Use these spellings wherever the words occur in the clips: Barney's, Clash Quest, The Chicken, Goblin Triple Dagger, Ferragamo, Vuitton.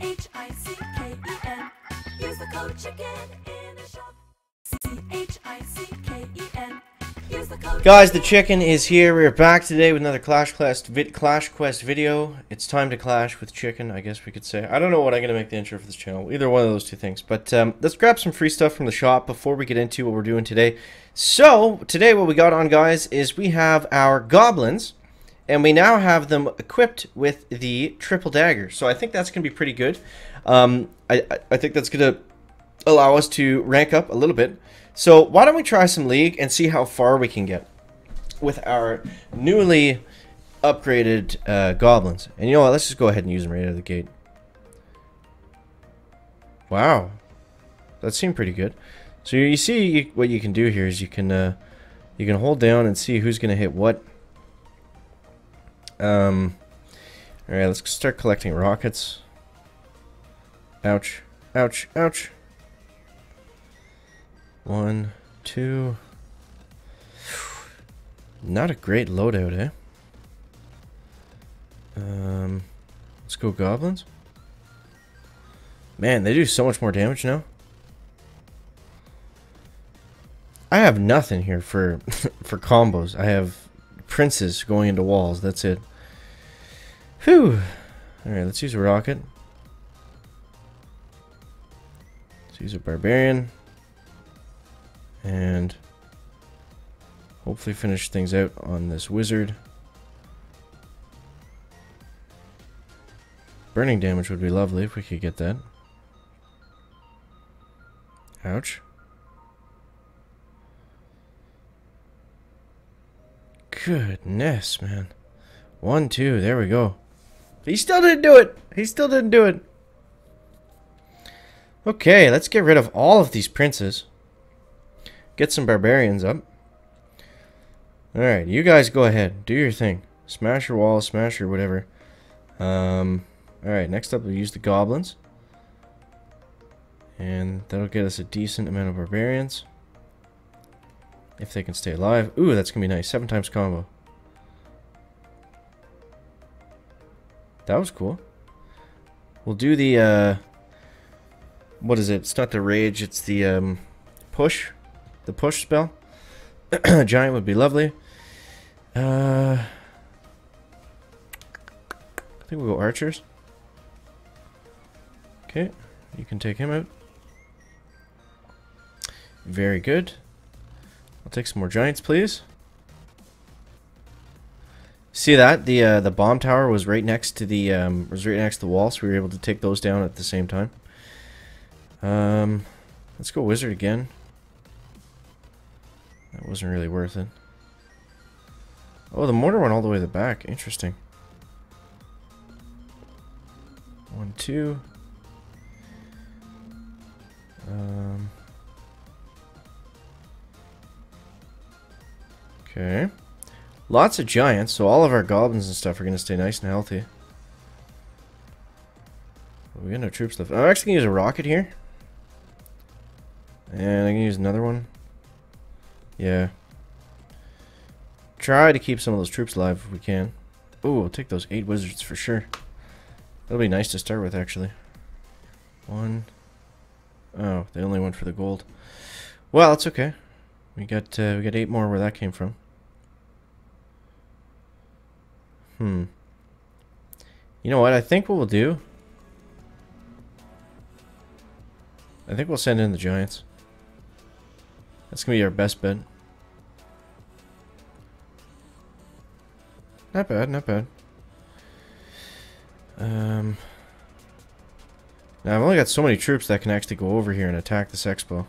C-H-I-C-K-E-N. Use the code chicken in the shop. C-H-I-C-K-E-N. Use the code. Guys, the chicken is here. We're back today with another Clash Quest video. It's time to clash with chicken, I guess we could say. I don't know what I'm going to make the intro for this channel. Either one of those two things. But let's grab some free stuff from the shop before we get into what we're doing today. So, today what we got on, guys, is we have our goblins. And we now have them equipped with the triple dagger. So I think that's going to be pretty good. I think that's going to allow us to rank up a little bit. So why don't we try some League and see how far we can get with our newly upgraded goblins. And you know what? Let's just go ahead and use them right out of the gate. Wow. That seemed pretty good. So you see what you can do here is you can hold down and see who's going to hit what. All right, let's start collecting rockets. Ouch, ouch, ouch. 1, 2. Not a great loadout, eh? Let's go goblins. Man, they do so much more damage now. I have nothing here for for combos. I have princes going into walls, that's it. Whew. Alright, let's use a rocket. Let's use a barbarian. And hopefully finish things out on this wizard. Burning damage would be lovely if we could get that. Ouch. Goodness, man. 1, 2, there we go. He still didn't do it. He still didn't do it. Okay, let's get rid of all of these princes. Get some barbarians up. Alright, you guys go ahead. Do your thing. Smash your wall, smash your whatever. Alright, next up we'll use the goblins. And that'll get us a decent amount of barbarians. If they can stay alive. Ooh, that's going to be nice. 7 times combo. That was cool. We'll do the, what is it? It's not the rage, it's the, push. The push spell. Giant would be lovely. I think we'll go archers. Okay. You can take him out. Very good. I'll take some more giants, please. See that the bomb tower was right next to the wall, so we were able to take those down at the same time. Let's go wizard again. That wasn't really worth it. Oh, the mortar went all the way to the back. Interesting. 1, 2. Okay. Lots of giants, so all of our goblins and stuff are going to stay nice and healthy. We got no troops left. I'm actually going to use a rocket here. And I'm going to use another one. Yeah. Try to keep some of those troops alive if we can. Ooh, we'll take those 8 wizards for sure. That'll be nice to start with, actually. 1. Oh, they only went for the gold. Well, it's okay. We got 8 more where that came from. You know what? I think what we'll do... I think we'll send in the giants. That's going to be our best bet. Not bad, not bad. Now, I've only got so many troops that can actually go over here and attack this expo.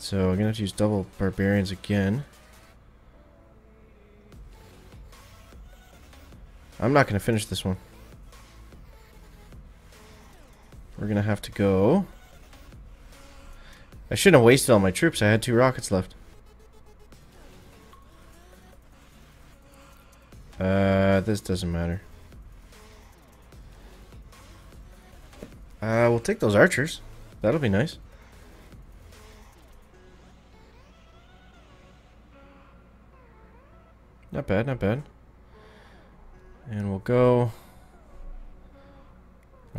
So I'm going to have to use double barbarians again. I'm not going to finish this one. We're going to have to go... I shouldn't have wasted all my troops. I had 2 rockets left. This doesn't matter. We'll take those archers. That'll be nice. Not bad, not bad. And we'll go...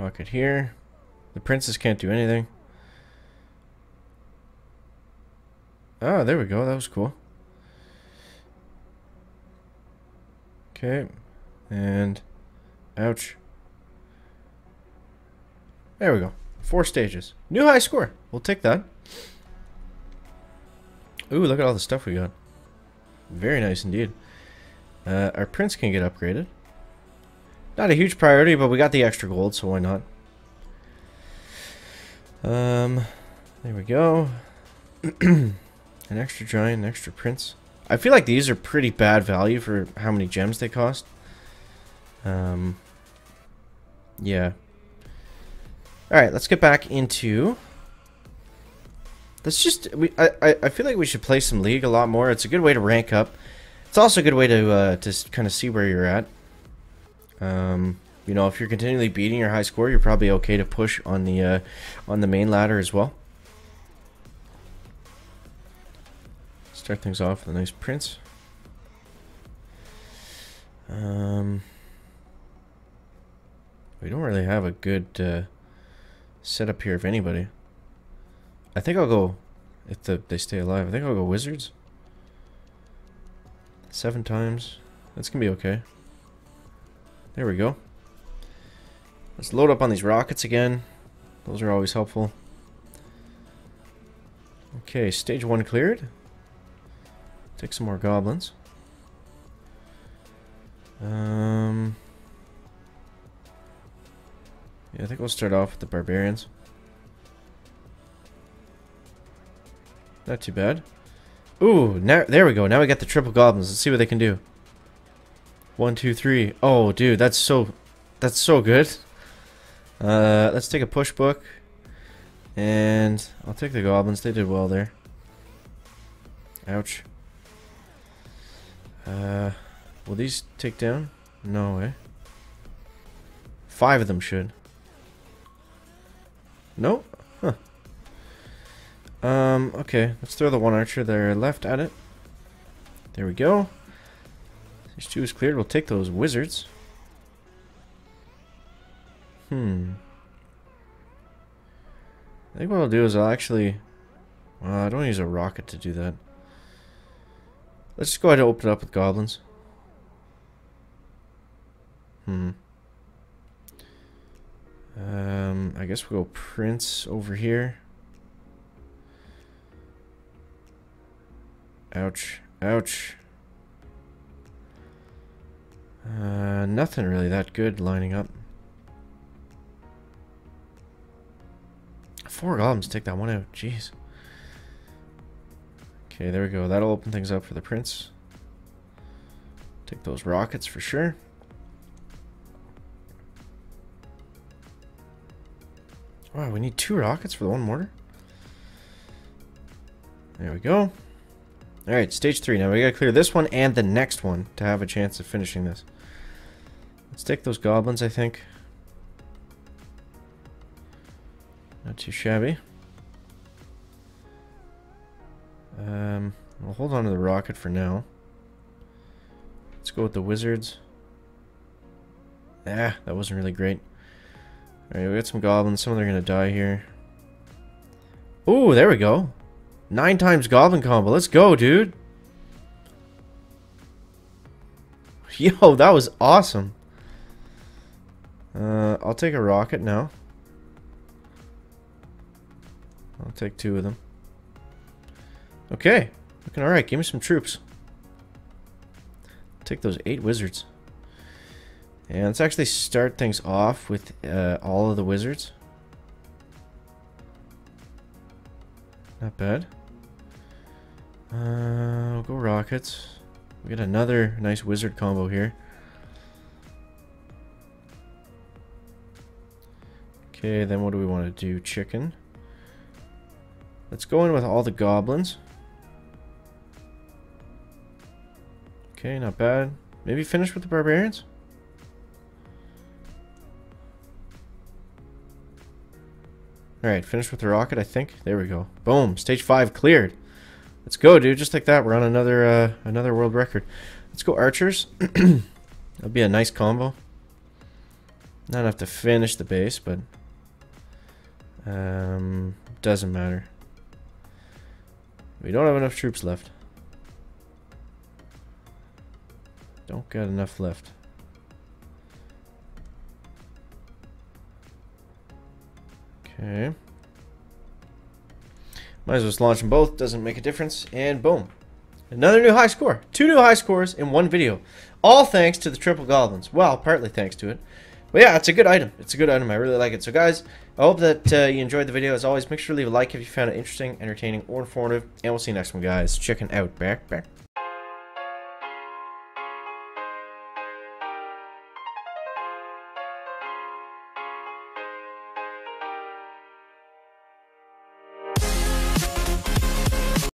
Lock it here. The princess can't do anything. Oh, there we go. That was cool. Okay. And... ouch. There we go. 4 stages. New high score. We'll take that. Ooh, look at all the stuff we got. Very nice indeed. Our prince can get upgraded. Not a huge priority, but we got the extra gold, so why not? There we go. An extra giant, an extra prince. I feel like these are pretty bad value for how many gems they cost. Yeah. Alright, let's get back into... let's just... I feel like we should play some League a lot more. It's a good way to rank up. It's also a good way to kind of see where you're at. You know, if you're continually beating your high score, you're probably okay to push on the main ladder as well. Start things off with a nice prince. We don't really have a good setup here of anybody. I think I'll go, if they stay alive, I think I'll go wizards. 7 times. That's gonna be okay. There we go. Let's load up on these rockets again. Those are always helpful. Okay, stage 1 cleared. Take some more goblins. Yeah, I think we'll start off with the barbarians. Not too bad. Ooh, now, there we go. Now we got the triple goblins. Let's see what they can do. 1, 2, 3. Oh, dude, that's so good. Let's take a push book. And I'll take the goblins. They did well there. Ouch. Will these take down? No way. 5 of them should. Nope. Huh. Okay, let's throw the 1 archer there left at it. There we go. Stage 2 is cleared. We'll take those wizards. I think what I'll do is I'll actually... well, I don't want to use a rocket to do that. Let's just go ahead and open it up with goblins. I guess we'll go prince over here. Ouch. Ouch. Nothing really that good lining up. 4 goblins to take that 1 out. Jeez. Okay, there we go. That'll open things up for the prince. Take those rockets for sure. Wow, we need 2 rockets for the 1 mortar. There we go. Alright, stage 3. Now we gotta clear this one and the next one to have a chance of finishing this. Let's take those goblins, I think. Not too shabby. We'll hold on to the rocket for now. Let's go with the wizards. Ah, that wasn't really great. Alright, we got some goblins. Some of them are gonna die here. Ooh, there we go. 9 times goblin combo. Let's go, dude. Yo, that was awesome. I'll take a rocket now. I'll take 2 of them. Okay. Looking alright. Give me some troops. Take those 8 wizards. And let's actually start things off with all of the wizards. Not bad. We'll go rockets. We get another nice wizard combo here. Okay, then what do we want to do? Chicken. Let's go in with all the goblins. Okay, not bad. Maybe finish with the barbarians? Alright, finish with the rocket, I think. There we go. Boom. Stage 5 cleared. Let's go, dude. Just like that, we're on another another world record. Let's go archers. That'll be a nice combo. Not enough to finish the base, but doesn't matter. We don't have enough troops left. Don't got enough left. Okay. Might as well just launch them both. Doesn't make a difference. And boom. Another new high score. 2 new high scores in one video. All thanks to the triple goblins. Well, partly thanks to it. But yeah, it's a good item. It's a good item. I really like it. So guys, I hope that you enjoyed the video. As always, make sure to leave a like if you found it interesting, entertaining, or informative. And we'll see you next one, guys. Chicken out. Back.